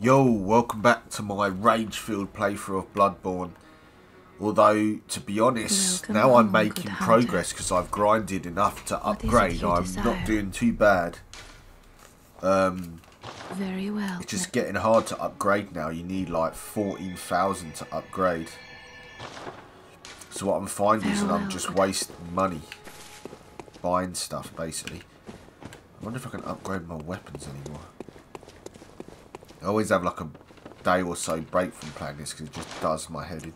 Yo, welcome back to my Rangefield playthrough of Bloodborne. Although, to be honest, now I'm making progress because I've grinded enough to upgrade. I'm not doing too bad. Very well. It's just getting hard to upgrade now. You need like 14,000 to upgrade. So what I'm finding is that I'm just wasting money buying stuff, basically. I wonder if I can upgrade my weapons anymore. I always have like a day or so break from playing this because it just does my head in.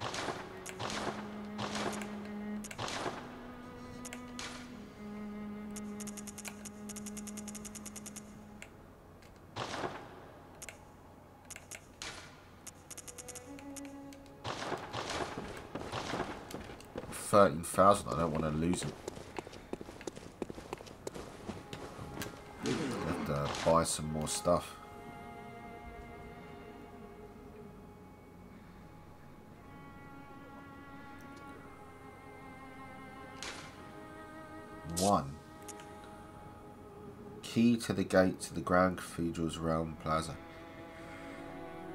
$13,000, I don't want to lose it. I have to buy some more stuff. Key to the gate to the Grand Cathedral's Realm Plaza.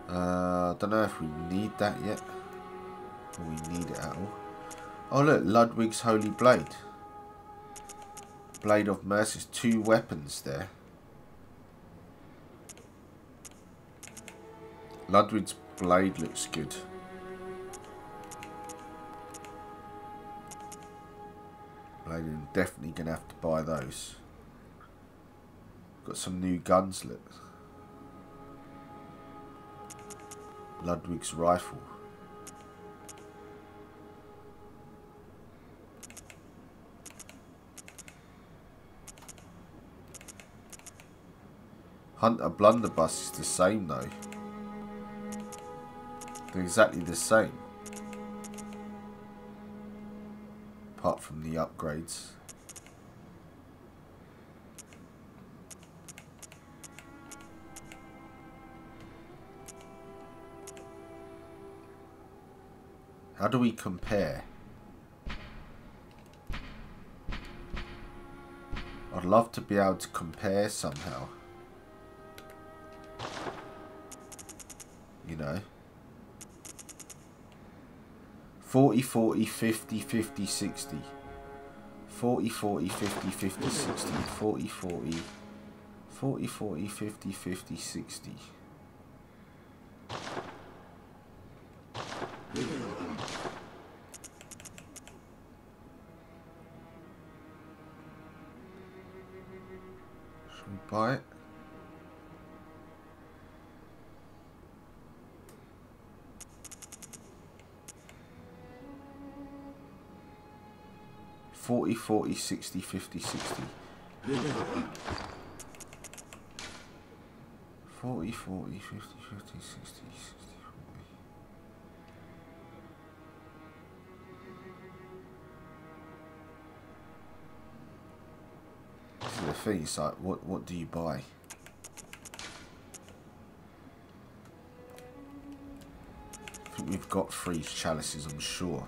I don't know if we need that yet. Or we need it at all. Oh look, Ludwig's Holy Blade. Blade of Mercy. 2 weapons there. Ludwig's Blade looks good. I'm definitely going to have to buy those. Got some new guns. Look. Ludwig's rifle. Hunter blunderbuss is the same though. They're exactly the same. Apart from the upgrades. How do we compare? I'd love to be able to compare somehow. You know. 40-40, 50-50, 60. 40-40, 50-50, 60. 40-40, 40-40, 50-50, 60. Should we buy it? $40, 60, 50, 60. 40, 50, 50, 60, 60. This is the thing, it's like, what do you buy? I think we've got 3 chalices, I'm sure.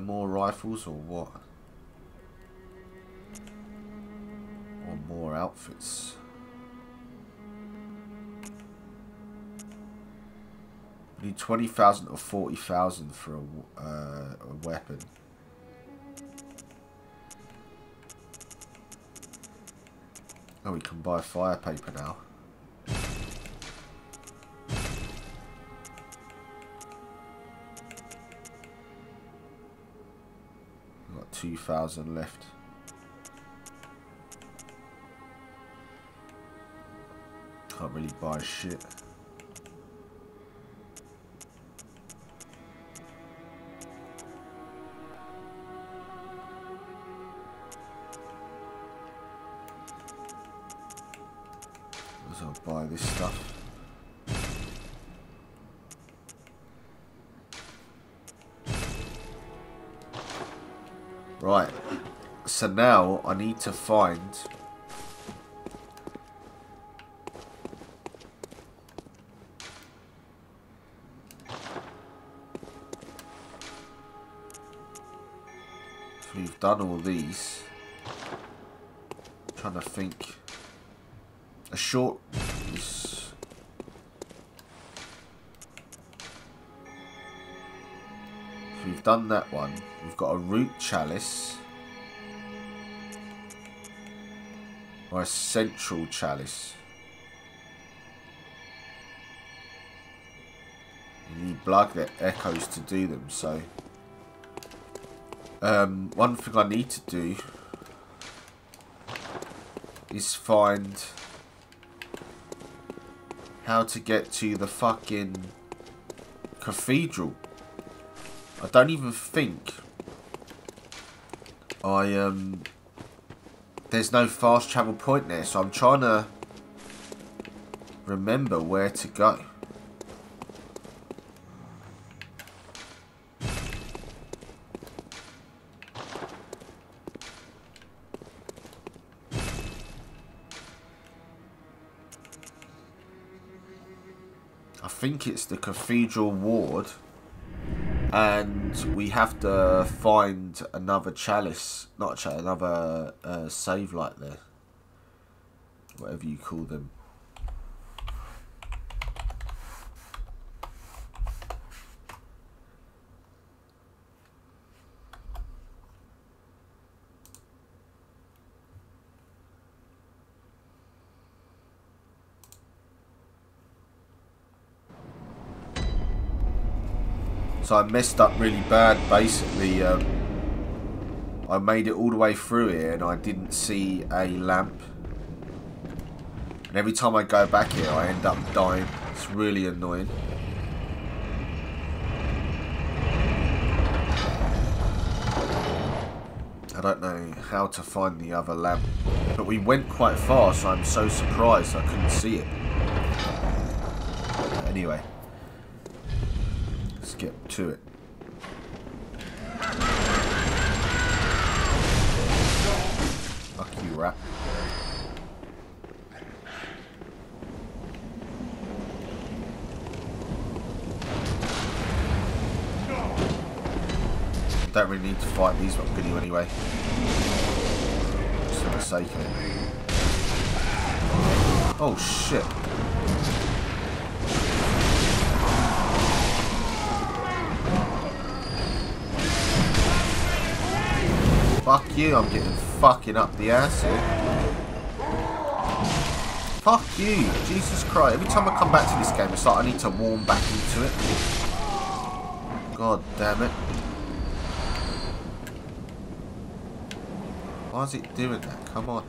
More rifles or what? Or more outfits? We need 20,000 or 40,000 for a weapon. Oh, we can buy firepaper now. Got 2,000 left. Can't really buy shit. So I'll buy this stuff. Right, so now I need to find we've done all these. I'm trying to think. A short is... so we've done that one. We've got a root chalice. Or a central chalice. You need blood that echoes to do them, so... one thing I need to do is find how to get to the fucking cathedral. I don't even think I there's no fast travel point there, so I'm trying to remember where to go. I think it's the Cathedral Ward, and we have to find another chalice, not a chalice, another save light there, whatever you call them. So I messed up really bad, basically. I made it all the way through here and I didn't see a lamp. And every time I go back here, I end up dying. It's really annoying. I don't know how to find the other lamp. But we went quite far, so I'm so surprised I couldn't see it. Anyway. Get to it. Fuck you, rat. Don't really need to fight these, but I'm gonna anyway. Just for the sake of it. Oh shit. Fuck you, I'm getting fucking up the ass here. Fuck you, Jesus Christ. Every time I come back to this game, it's like I need to warm back into it. God damn it. Why is it doing that? Come on.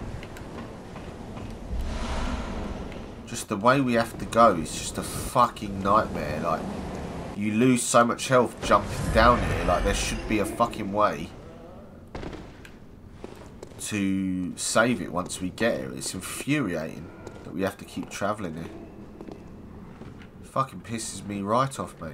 Just the way we have to go is just a fucking nightmare. Like, you lose so much health jumping down here. Like, there should be a fucking way to save it once we get here. It's infuriating that we have to keep travelling here. It fucking pisses me right off, mate.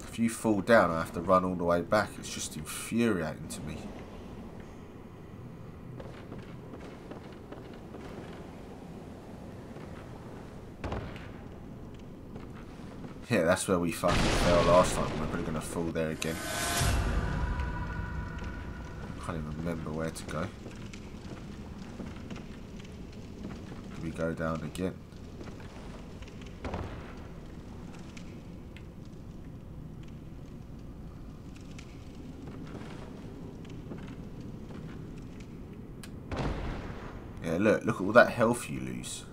If you fall down, I have to run all the way back. It's just infuriating to me. Yeah, that's where we fucking fell last time. We're probably gonna fall there again. Can't even remember where to go. Did we go down again? Yeah, look at all that health you lose.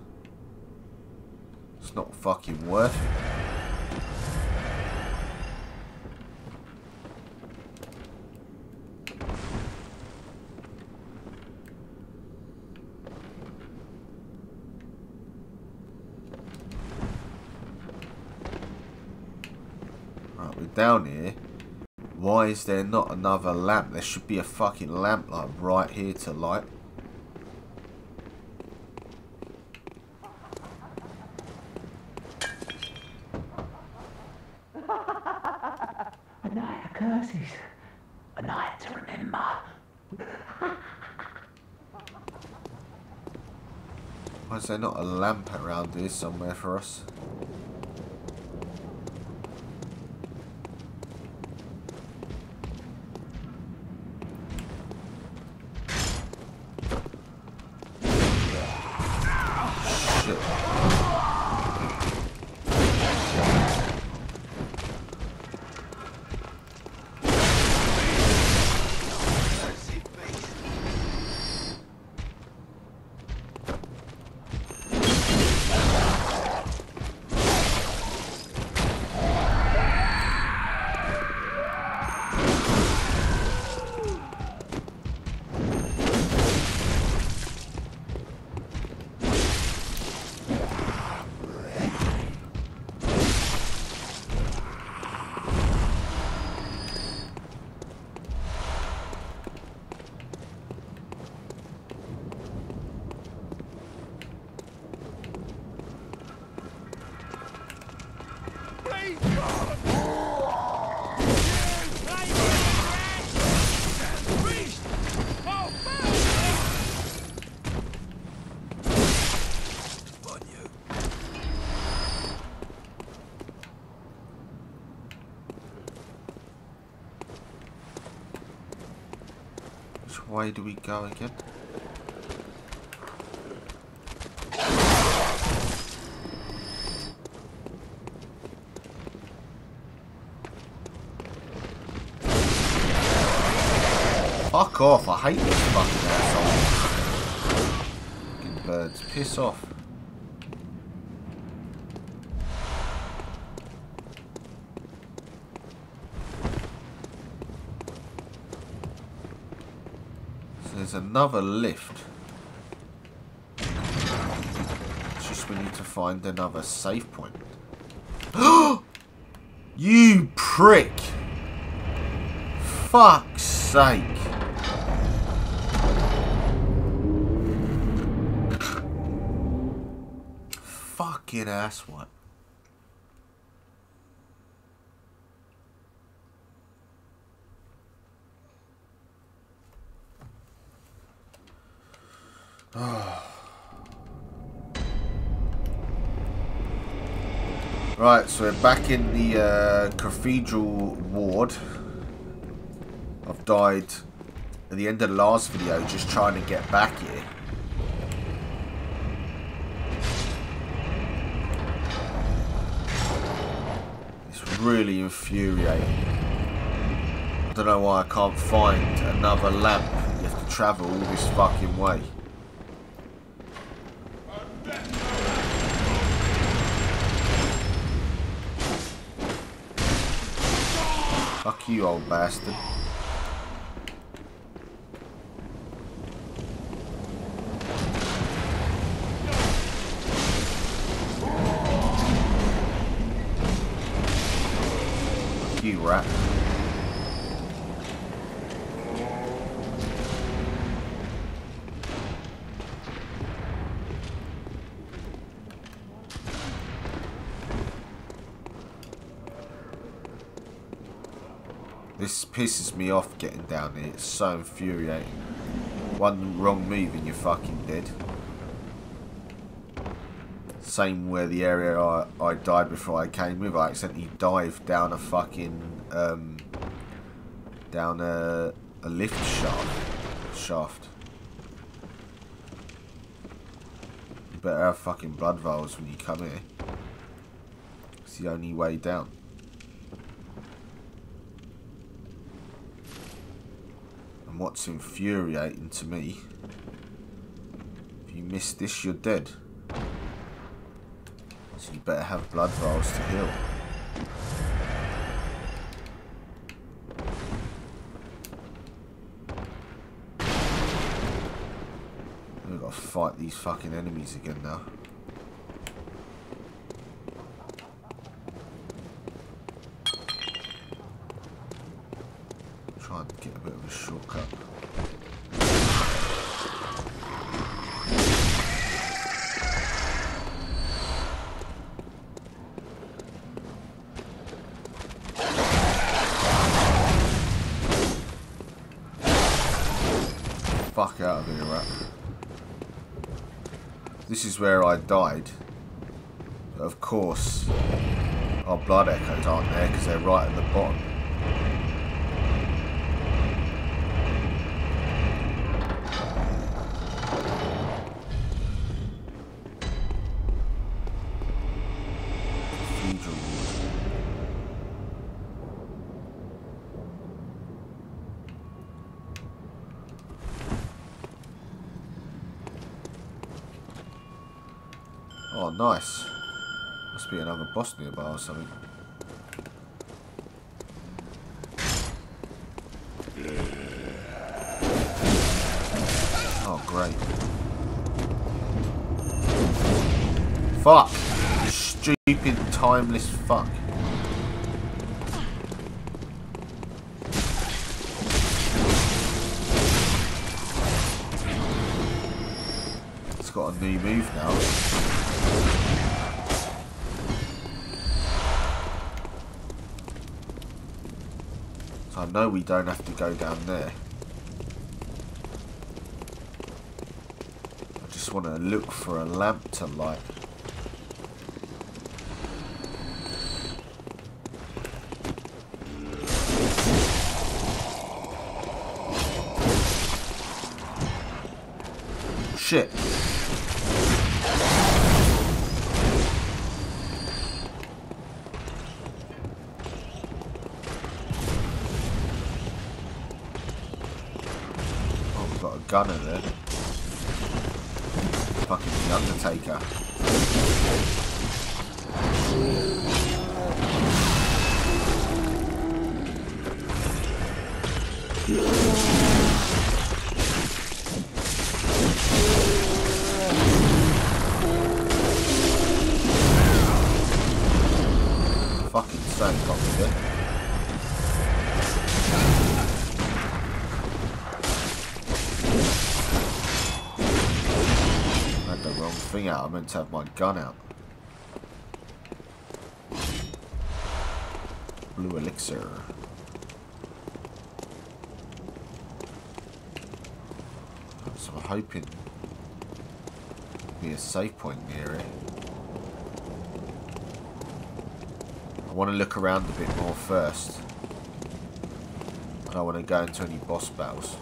It's not fucking worth it. Down here, why is there not another lamp? There should be a fucking lamp like right here to light. A night of curses, a night to remember. Why is there not a lamp around here somewhere for us? Why do we go again? Fuck off, I hate this fucking asshole. Fucking birds, piss off. There's another lift. It's just we need to find another safe point. You prick! Fuck's sake! Fucking asswipe. Right, so we're back in the Cathedral Ward. I've died at the end of the last video just trying to get back here. It's really infuriating. I don't know why I can't find another lamp. You have to travel all this fucking way. Fuck you, old bastard. Fuck you, rat. This pisses me off getting down here, it's so infuriating. One wrong move and you're fucking dead. Same where the area I died before I came with, I accidentally dived down a fucking, down a lift shaft. You better have fucking blood vials when you come here. It's the only way down. What's infuriating to me, if you miss this you're dead, so you better have blood vials to heal. We've got to fight these fucking enemies again now. Try and get a bit of a shortcut. Fuck out of here, rat. This is where I died. But of course, our blood echoes aren't there because they're right at the bottom. Nice. Must be another boss nearby or something. Oh, great. Fuck! Stupid, timeless fuck. It's got a new move now. I know we don't have to go down there. I just want to look for a lamp to light. Shit. Gunner there. Fucking the Undertaker. Fucking stone comes there. Thing out, I meant to have my gun out. Blue elixir. So I'm hoping there'll be a save point near it. I want to look around a bit more first. I don't want to go into any boss battles.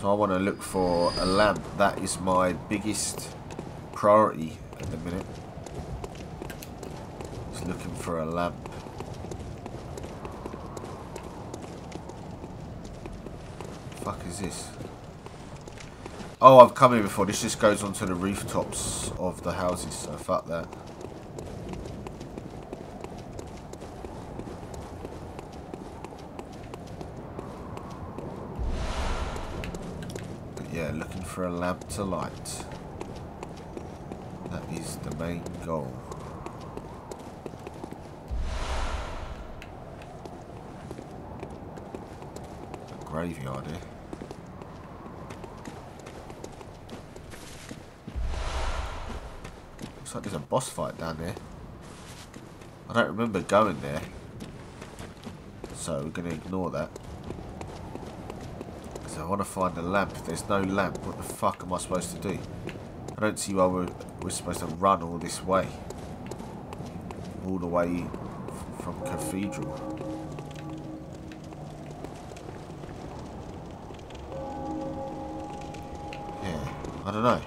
So I want to look for a lamp. That is my biggest priority at the minute. Just looking for a lamp. Fuck is this? Oh, I've come here before. This just goes onto the rooftops of the houses, so fuck that. For a lamp to light. That is the main goal. A graveyard here. Looks like there's a boss fight down there. I don't remember going there, so we're going to ignore that. I want to find a lamp. If there's no lamp, what the fuck am I supposed to do? I don't see why we're supposed to run all this way. All the way from Cathedral. Yeah, I don't know.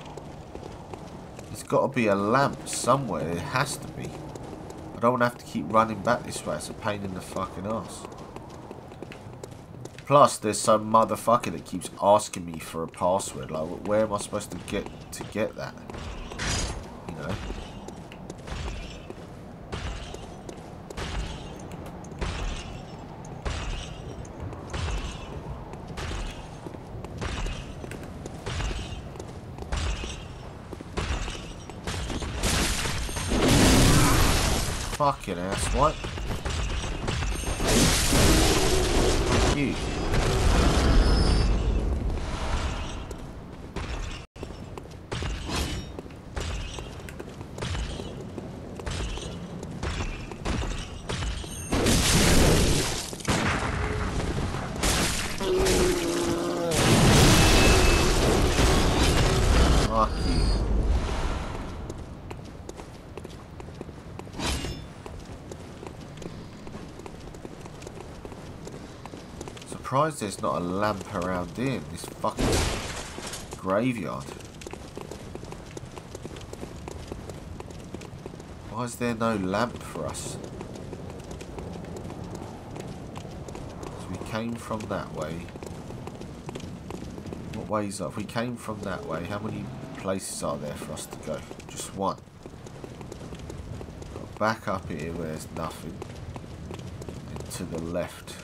There's got to be a lamp somewhere. It has to be. I don't want to have to keep running back this way. It's a pain in the fucking ass. Plus, there's some motherfucker that keeps asking me for a password. Like, where am I supposed to get that? You know. Fucking ass, what? You. Surprised there's not a lamp around here in this fucking graveyard. Why is there no lamp for us? So we came from that way. What ways up? If we came from that way, how many places are there for us to go? Just one. Got back up here where there's nothing. And to the left.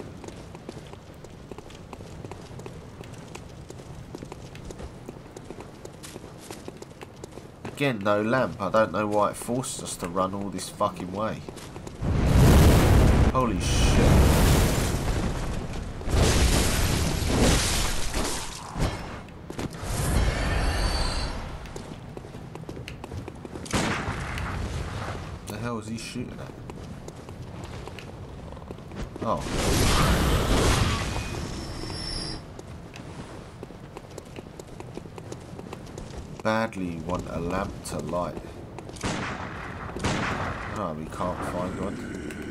Again, no lamp. I don't know why it forces us to run all this fucking way. Holy shit. What the hell is he shooting at? Oh. Badly want a lamp to light. No, we can't find one.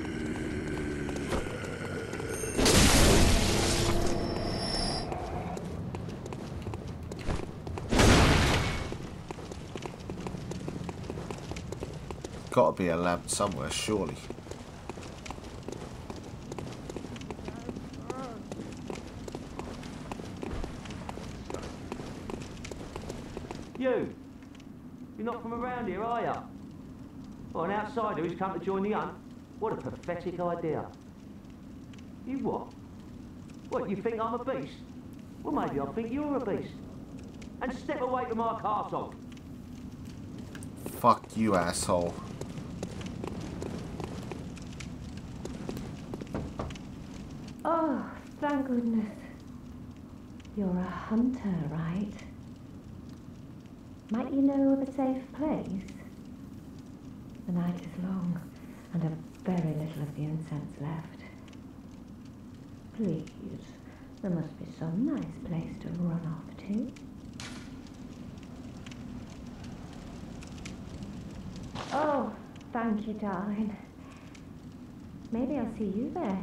Gotta be a lamp somewhere, surely. Who's come to join the hunt? What a pathetic idea. You what? What, you think I'm a beast? Well, maybe I think you're a beast. And step away from my castle. Fuck you, asshole. Oh, thank goodness. You're a hunter, right? Might you know of a safe place? The night is long, and I've very little of the incense left. Please, there must be some nice place to run off to. Oh, thank you, darling. Maybe I'll see you there.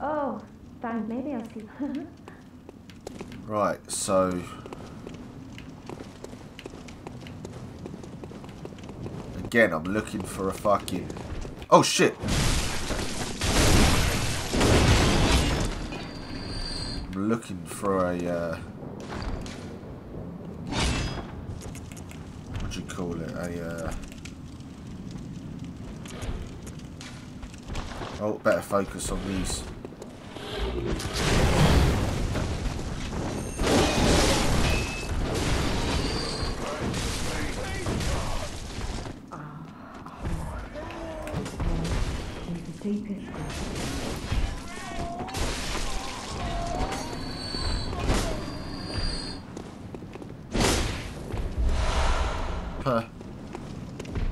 Oh, thank. Maybe I'll see you. Right, so... Again, I'm looking for a fucking... Oh, shit! I'm looking for a... What do you call it? A... Oh, better focus on these.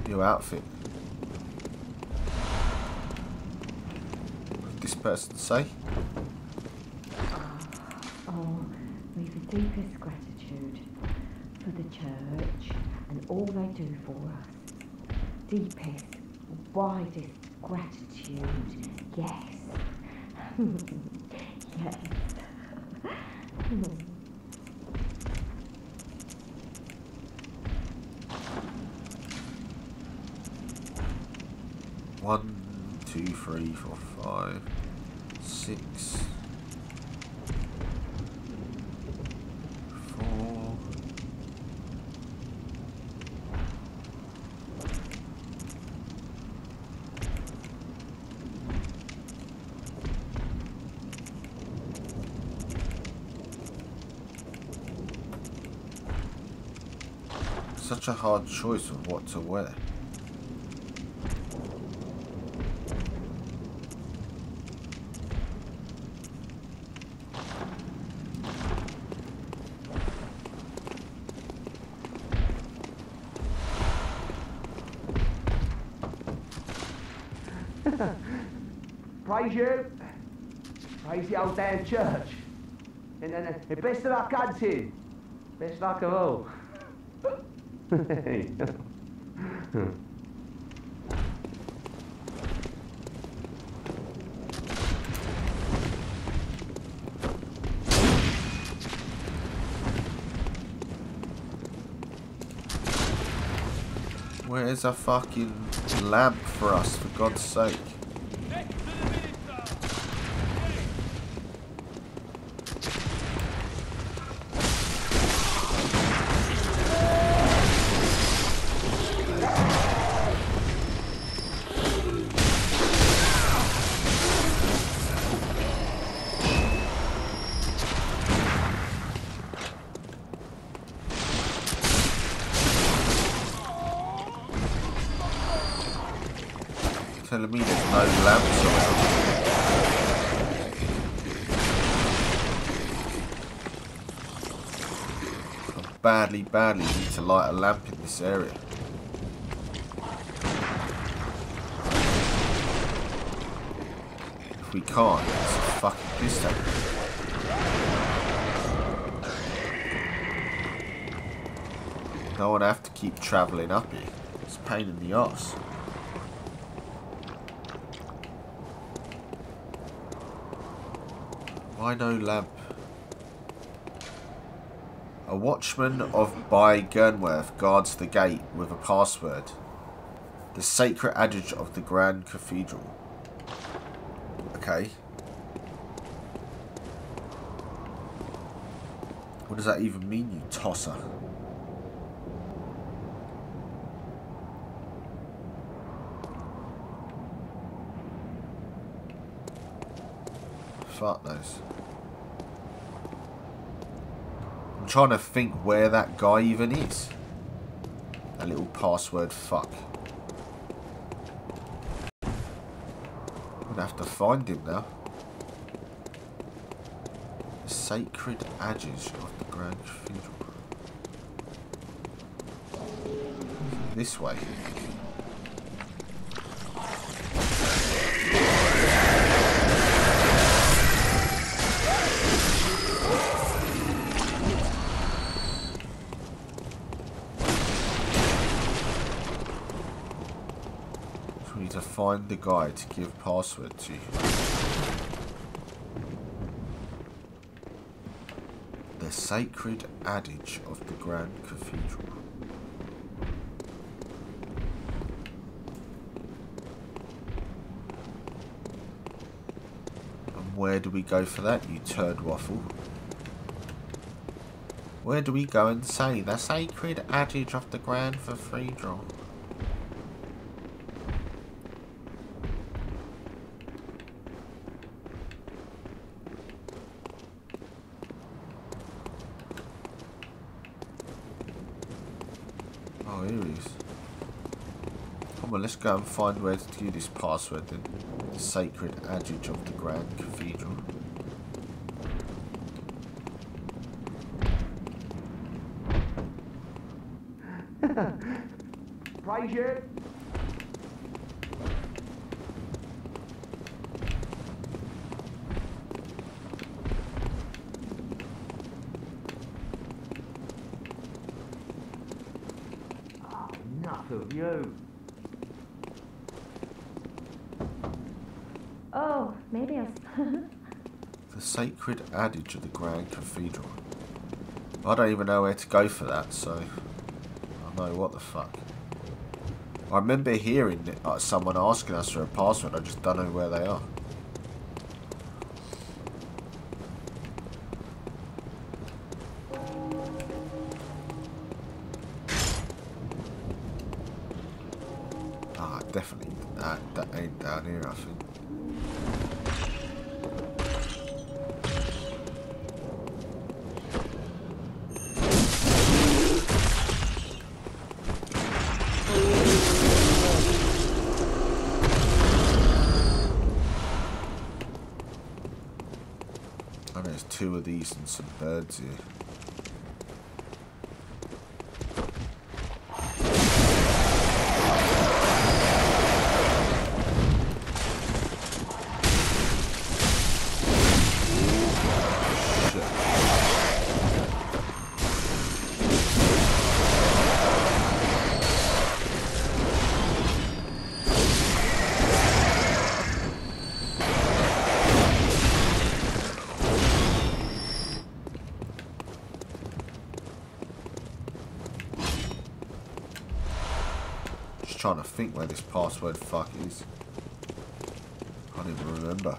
New outfit. What did this person say? Oh, we've the deepest gratitude for the church and all they do for us. Deepest, widest. Gratitude, yes. Yes. One, two, three, four, five, six, four. such a hard choice of what to wear. Praise you. Praise the old damn church. And then the best of our country. Best luck of all. Where is a fucking lamp for us, for God's sake? Telling me there's no lamps around. I badly need to light a lamp in this area. If we can't, it's a fucking piss take. Don't want to have to keep travelling up here. It's a pain in the arse. Why no lamp? A watchman of Byrgenwerth guards the gate with a password. The sacred adage of the Grand Cathedral. Okay. What does that even mean, you tosser? Fuck those. I'm trying to think where that guy even is. A little password fuck. I'm gonna have to find him now. The sacred adage of the Grand Cathedral. This way. Find the guy to give password to. The sacred adage of the Grand Cathedral. And where do we go for that, you turd waffle? Where do we go and say the sacred adage of the Grand Cathedral? Let's go and find where to do this password then. The sacred adage of the Grand Cathedral. Praise you. Oh, enough of you. Oh, maybe I... The sacred adage of the Grand Cathedral. I don't even know where to go for that, so... I don't know what the fuck. I remember hearing someone asking us for a password, I just don't know where they are. Ah, definitely. That ain't down here, I think. I mean, there's two of these and some birds here. Trying to think where this password fuck is. I don't even remember.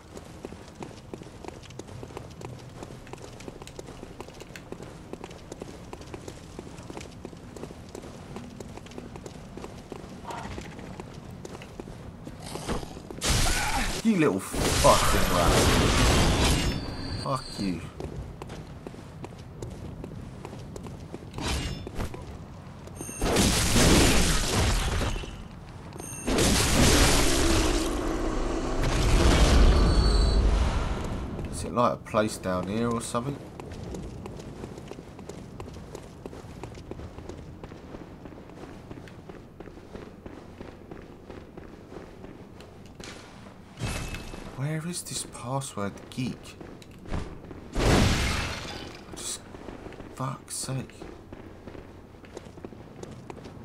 You little fucking rat. Fuck you. Like a place down here or something. Where is this password geek? Just fuck's sake.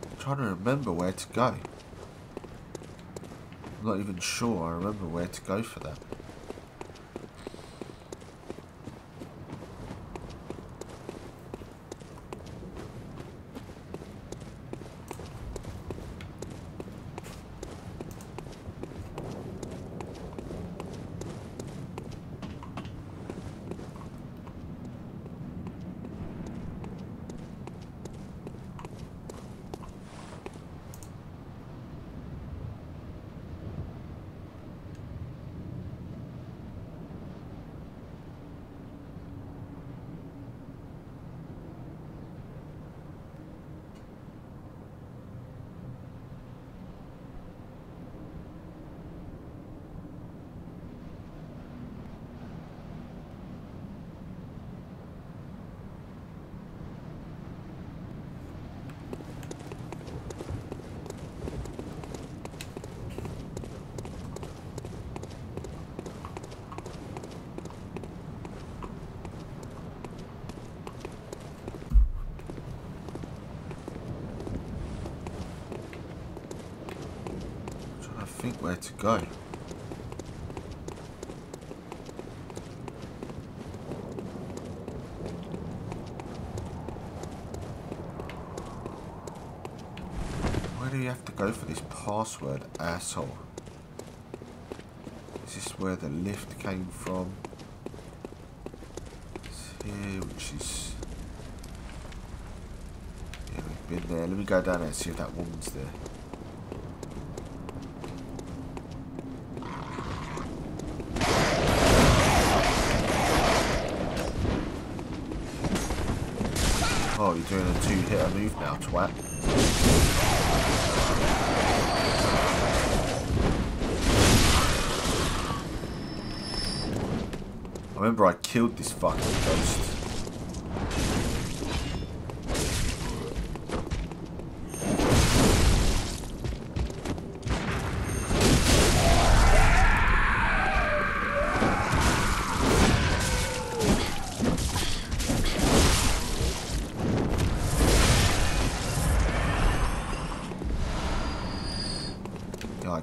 I'm trying to remember where to go. I'm not even sure I remember where to go for that. Where to go? Where do you have to go for this password, asshole? Is this where the lift came from? It's here, which is... yeah, we've been there. Let me go down there and see if that woman's there. Oh, you're doing a two-hitter move now, twat. I remember I killed this fucking ghost.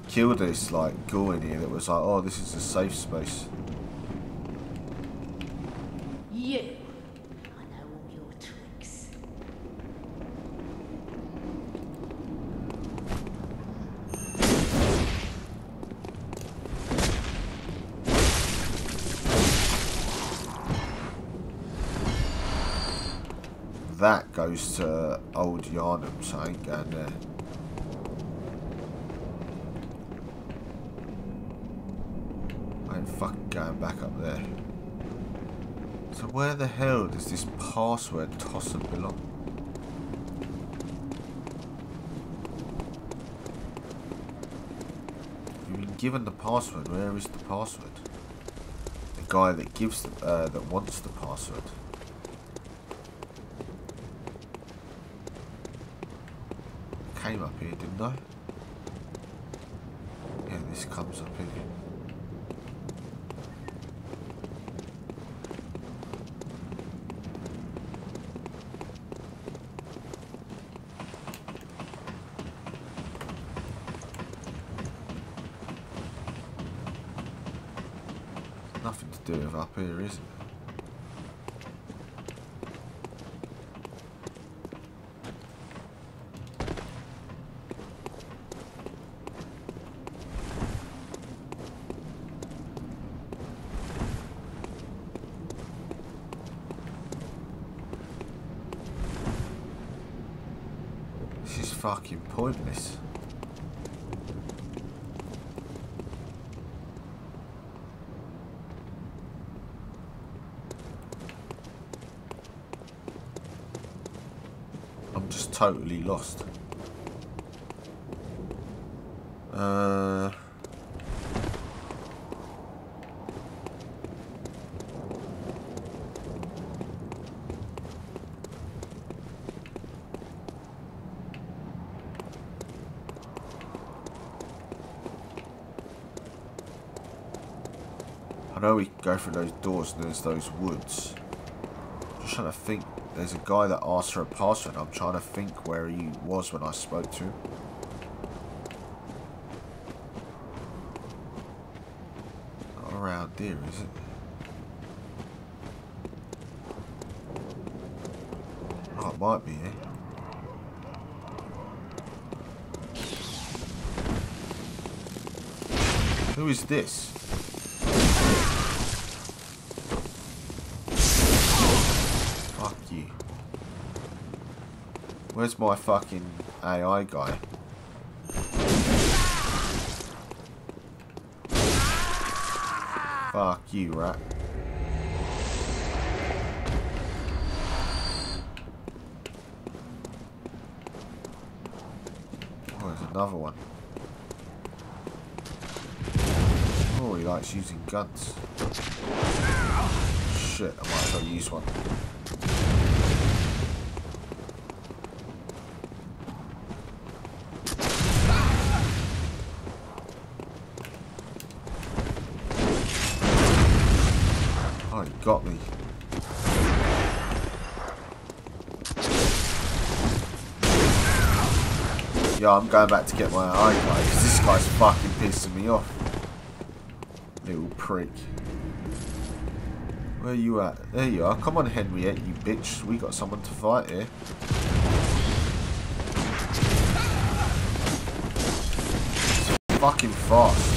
Killed this like ghoul in here that was like, oh, this is a safe space. You, I know all your tricks. That goes to old Yharnam, so I ain't going there. Fucking going back up there. So where the hell does this password tosser belong? You've been given the password. Where is the password? It guy that gives that wants the password. Came up here, didn't I? Yeah, this comes up here. Nothing to do with up here, is it? This is fucking pointless. I'm just totally lost. I know we go through those doors and there's those woods. I'm just trying to think. There's a guy that asked for a password. I'm trying to think where he was when I spoke to him. Not around there, is it? Oh, it might be here. Eh? Who is this? Where's my fucking AI guy? Fuck you, rat. Oh, there's another one. Oh, he likes using guns. Shit, I might as well use one. Got me. Yeah, I'm going back to get my eye guy because this guy's fucking pissing me off. Little prick. Where you at? There you are. Come on, Henrietta, you bitch. We got someone to fight here. So fucking fast.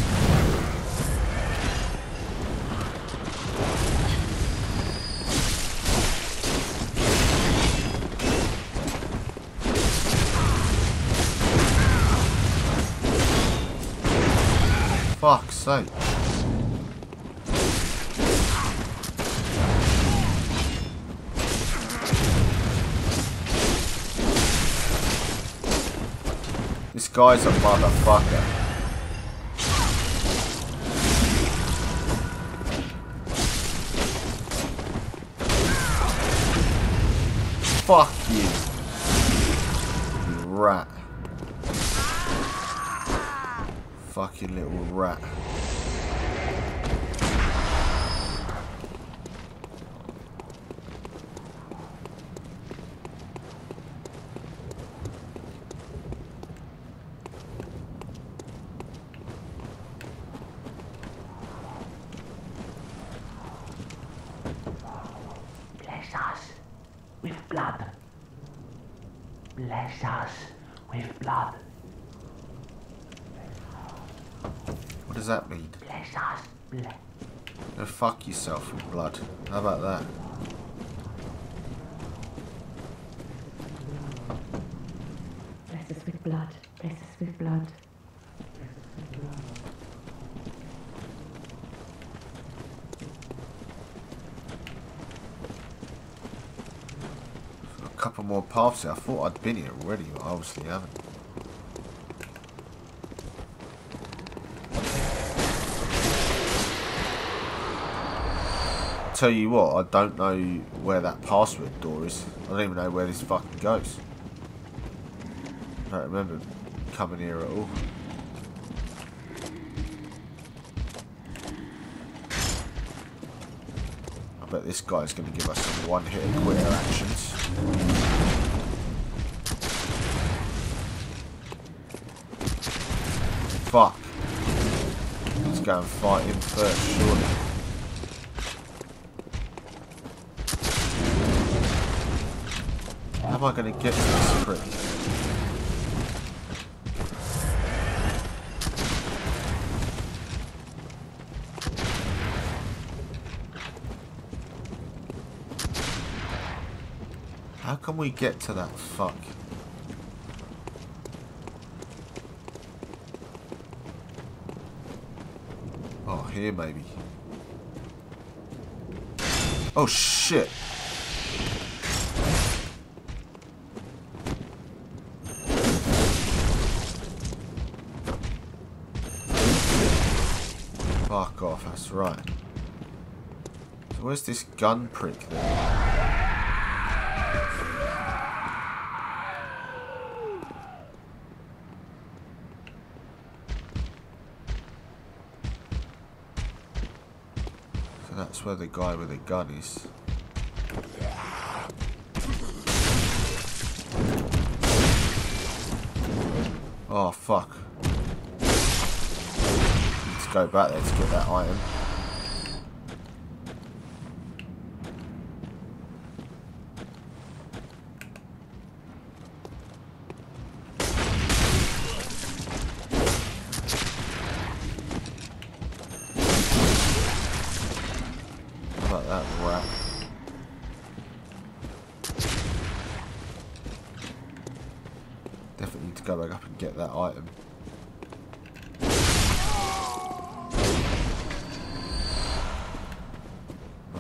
Fuck's sake. This guy's a motherfucker. Fuck you. You rat. Fucking little rat. Bless us with blood. Bless us with blood. What does that mean? Bless us. Go fuck yourself with blood. How about that? Bless us with blood. Bless us with blood. Bless us with blood. Got a couple more paths here. I thought I'd been here already, but I obviously haven't. tell you what, I don't know where that password door is. I don't even know where this fucking goes. I don't remember coming here at all. I bet this guy's going to give us some one-hit quitter actions. Fuck. Let's go and fight him first, surely. How am I going to get to this prick? How can we get to that fuck? Oh, here maybe. Oh shit! Fuck off, that's right. So where's this gun prick then? So that's where the guy with the gun is. Oh fuck. Go back there to get that item. How about that rat? Definitely need to go back up and get that item.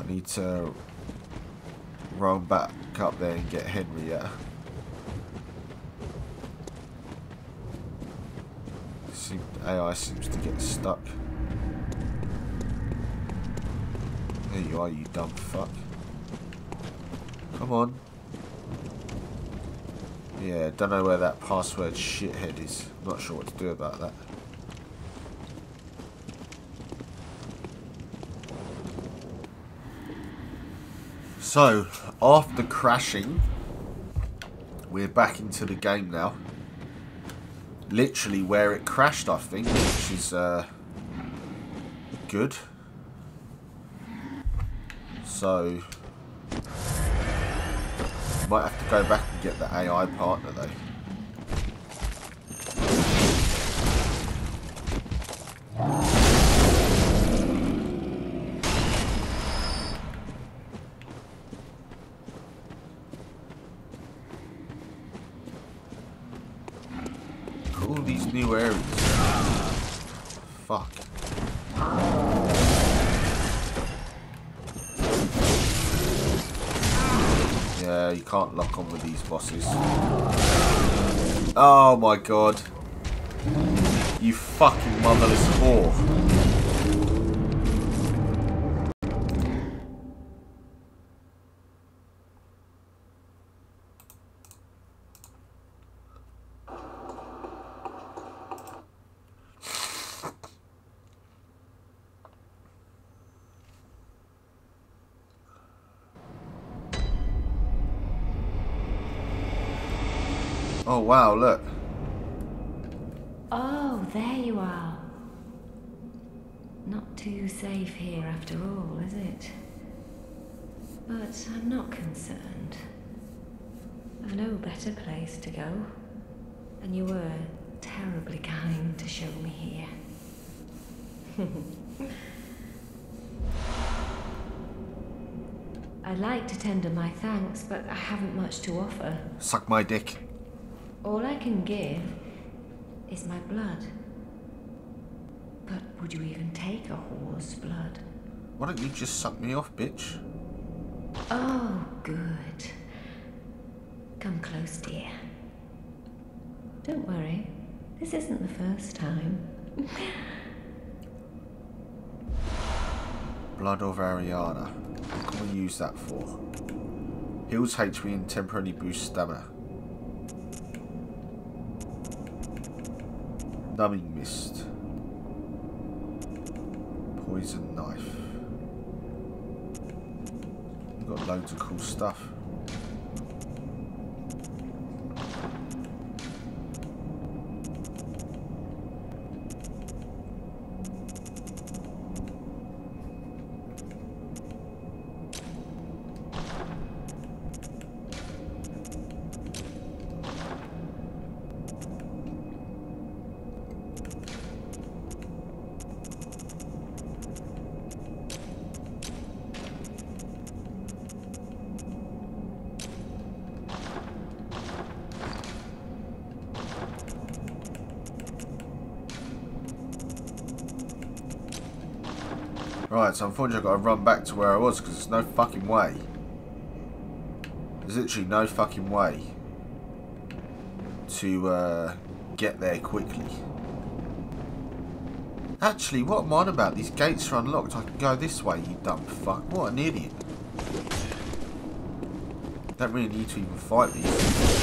Need to roll back up there and get Henrietta. AI seems to get stuck. There you are, you dumb fuck. Come on. Yeah, don't know where that password shithead is. Not sure what to do about that. So, after crashing, we're back into the game now. Literally where it crashed, I think, which is good. So, might have to go back and get the AI partner, though. New areas. Fuck. Yeah, you can't lock on with these bosses. Oh my god. You fucking motherless whore. Oh wow, look. Oh, there you are. Not too safe here after all, is it? But I'm not concerned. I've no better place to go. And you were terribly kind to show me here. I'd like to tender my thanks, but I haven't much to offer. Suck my dick. All I can give is my blood. But would you even take a whore's blood? Why don't you just suck me off, bitch? Oh, good. Come close, dear. Don't worry. This isn't the first time. Blood of Arianna. What can we use that for? Heals HP and temporarily boosts stamina. Numbing Mist. Poison Knife. We've got loads of cool stuff. Right, so unfortunately I've got to run back to where I was because there's no fucking way. There's literally no fucking way to get there quickly. Actually, what am I on about? These gates are unlocked. I can go this way, you dumb fuck. What an idiot. Don't really need to even fight these.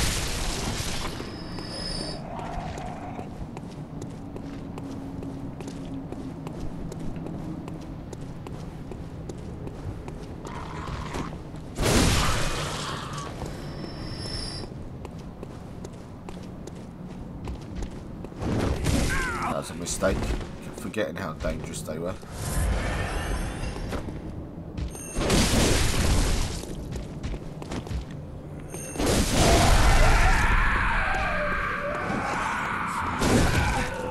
I'm forgetting how dangerous they were.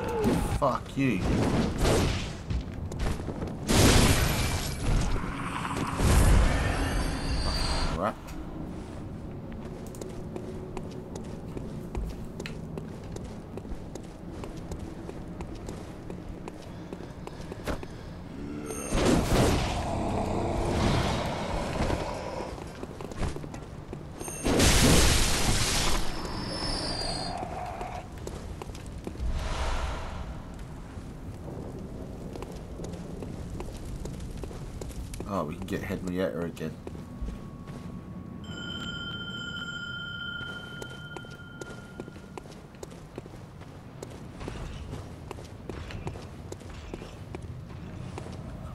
Fuck you. Oh, we can get Henrietta again.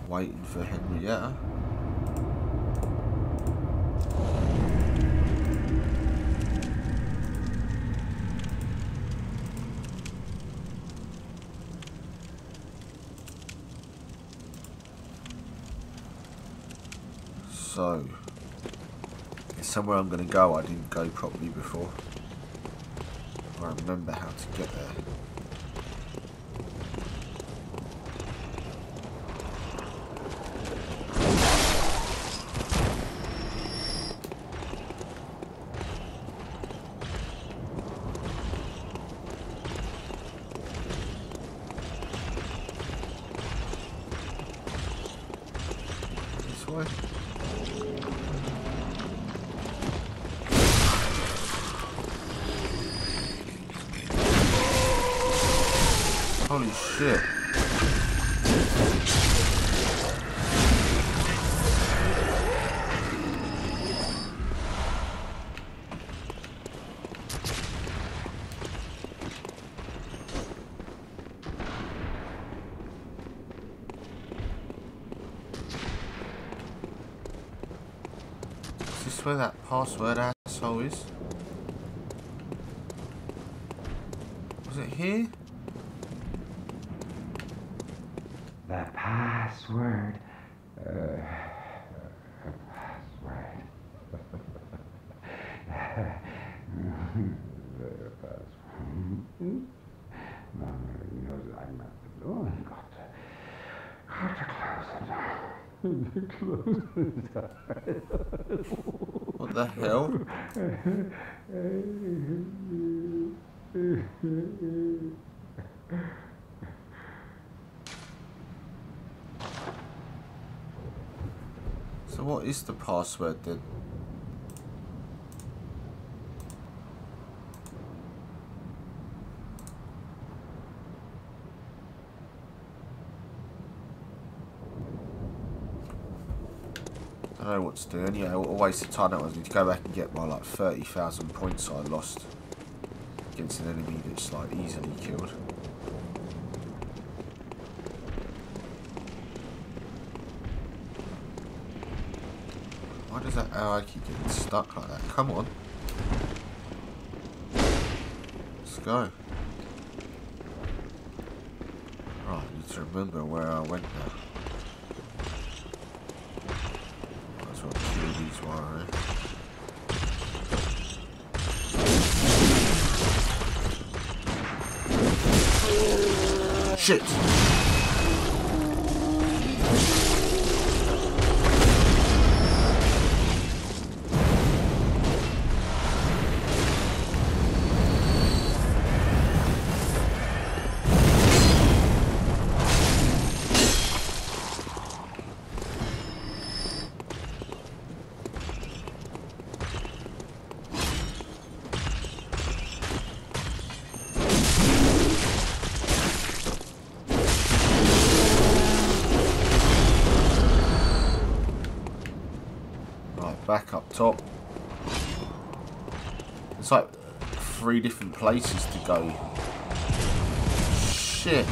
Waiting for Henrietta. So, it's somewhere I'm going to go I didn't go properly before. I remember how to get there. Holy shit. Is this where that password asshole is? Was it here? The password. Password. The password. Mama knows I'm at the door and got to close the door. What the hell? So what is the password then? I know what to do. Anyway, what a waste of time that was. I need to go back and get my like 30,000 points I lost against an enemy that's like easily killed. Why does that AI keep getting stuck like that? Come on. Let's go. Right, I need to remember where I went now. Why? Shit! Back up top. It's like 3 different places to go. Shit. Shit.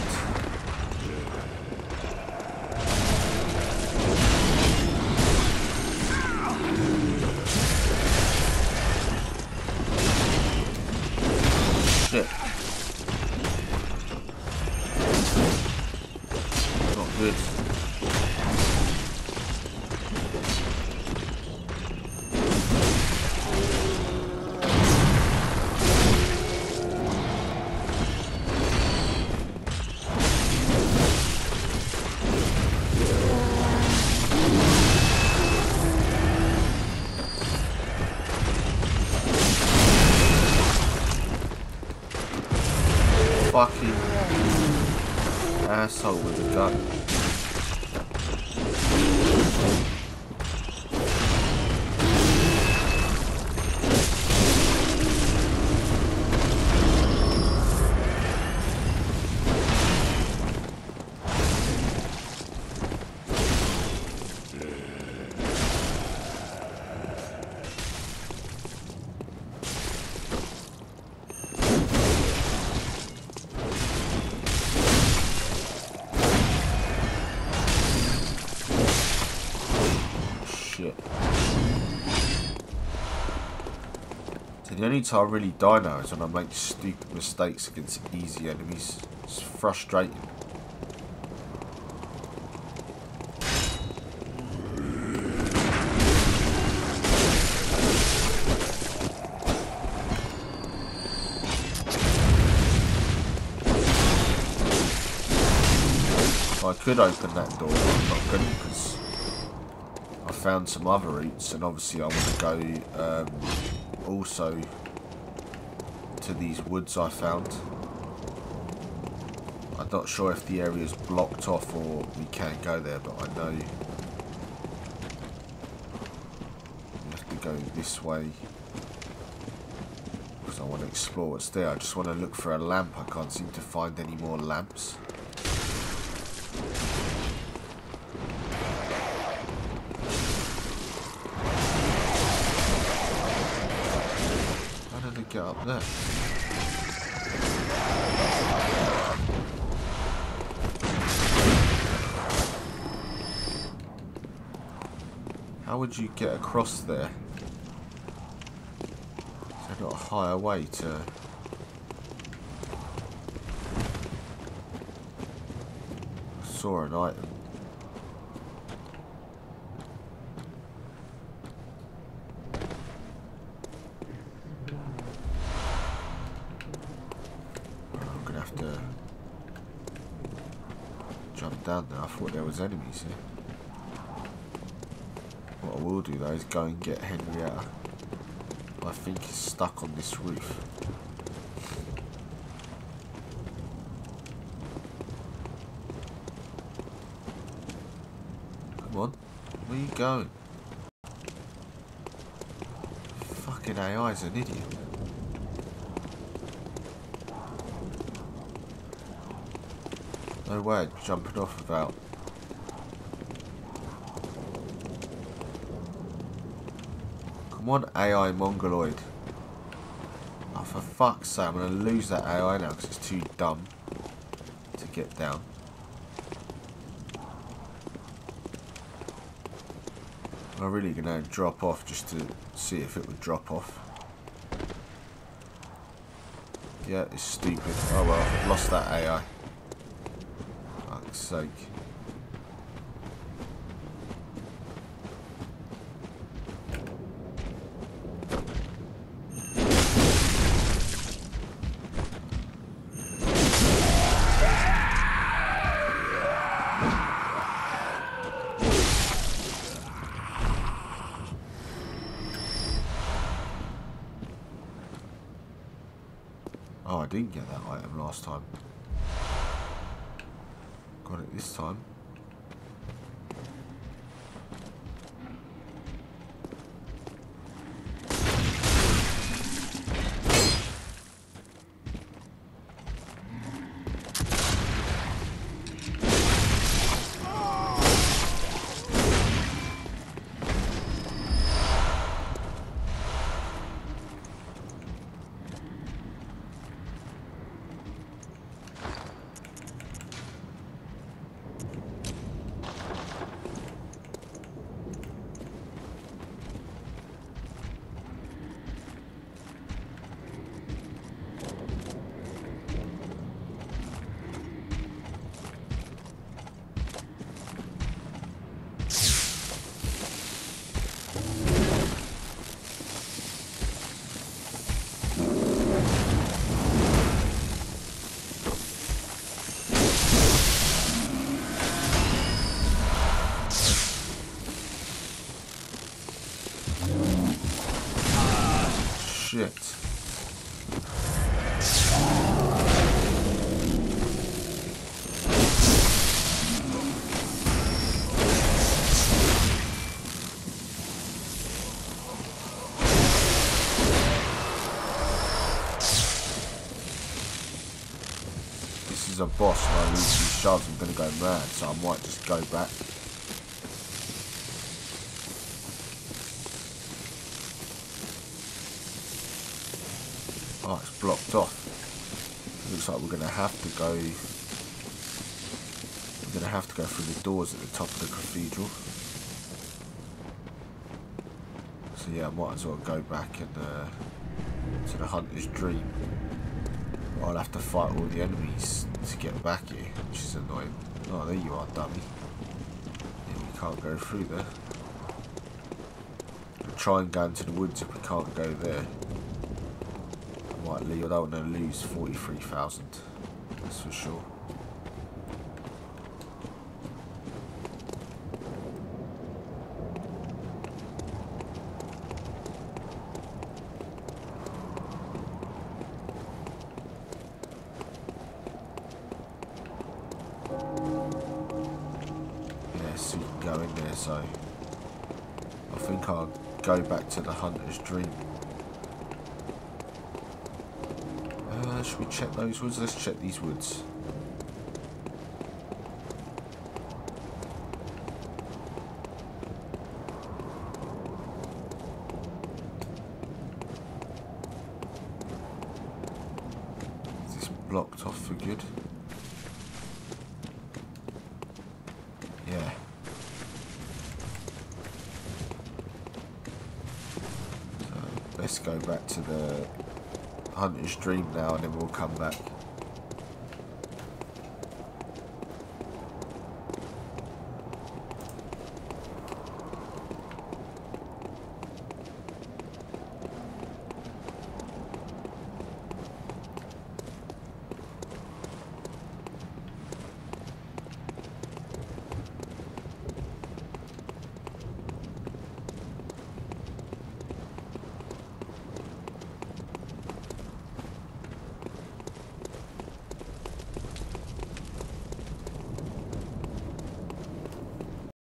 Not good. Fucking asshole with a gun. The only time I really die now is when I make stupid mistakes against easy enemies. It's frustrating. I could open that door, but I'm not going to because I found some other routes, and obviously I want to go. Also to these woods I found. I'm not sure if the area is blocked off or we can go there, but I know we have to go this way because I want to explore what's there. I just want to look for a lamp. I can't seem to find any more lamps. Up there. How would you get across there? Is there not a higher way to... I saw an item. Down there. I thought there was enemies here. What I will do though is go and get Henrietta. I think he's stuck on this roof. Come on. Where are you going? Fucking AI's an idiot. No way, jumping off about. One AI mongoloid. Oh, for fuck's sake, I'm going to lose that AI now because it's too dumb to get down. I'm really going to drop off just to see if it would drop off. Yeah, it's stupid. Oh well, I've lost that AI. Fuck's sake. Didn't get that item last time. Got it this time. A boss and I lose these shards, I'm going to go mad, so I might just go back. Oh, it's blocked off. Looks like we're going to have to go. We're going to have to go through the doors at the top of the cathedral. So yeah, I might as well go back and to the hunter's dream. I'll have to fight all the enemies to get back here, which is annoying. Oh, there you are, dummy. Yeah, we can't go through there. I'll try and go into the woods if we can't go there. I might leave. I don't want to lose 43,000. That's for sure. Go back to the hunter's dream. Should we check those woods? Let's check these woods. Is this blocked off for good? Yeah. Let's go back to the hunter's dream now and then we'll come back.